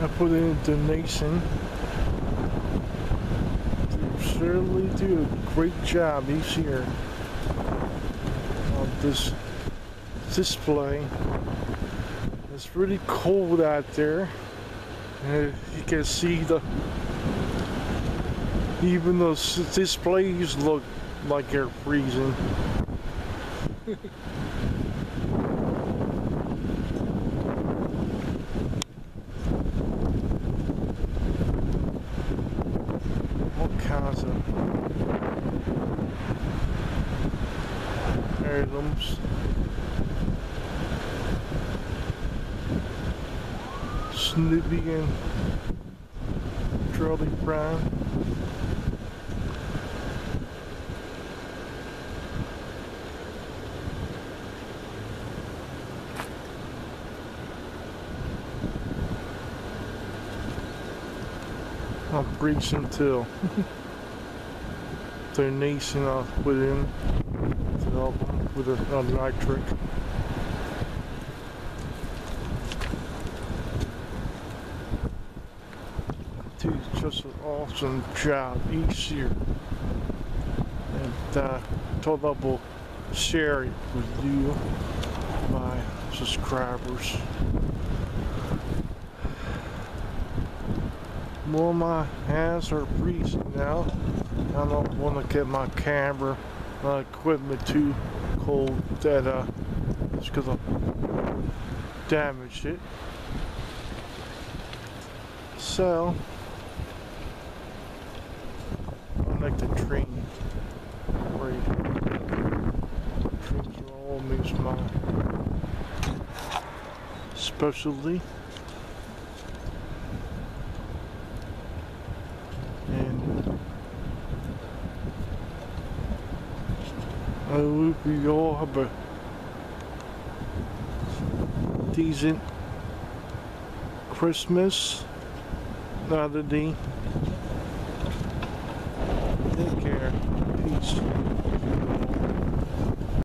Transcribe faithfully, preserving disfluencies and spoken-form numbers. I put in a donation. You surely do a great job each year on this display. It's really cold out there, and you can see the even the displays look like they're freezing. Heirlooms, Snoopy and Charlie Brown. I'll breach until donation I'll put in to help with an electric. Do just an awesome job each year, and uh, told I will share it with you, my subscribers. More my hands are freezing now. I don't want to get my camera, my equipment too cold that uh, it's gonna damage it. So I like the train. Great. Trains are always my specialty. I hope you all have a decent Christmas holiday. Take care. Peace.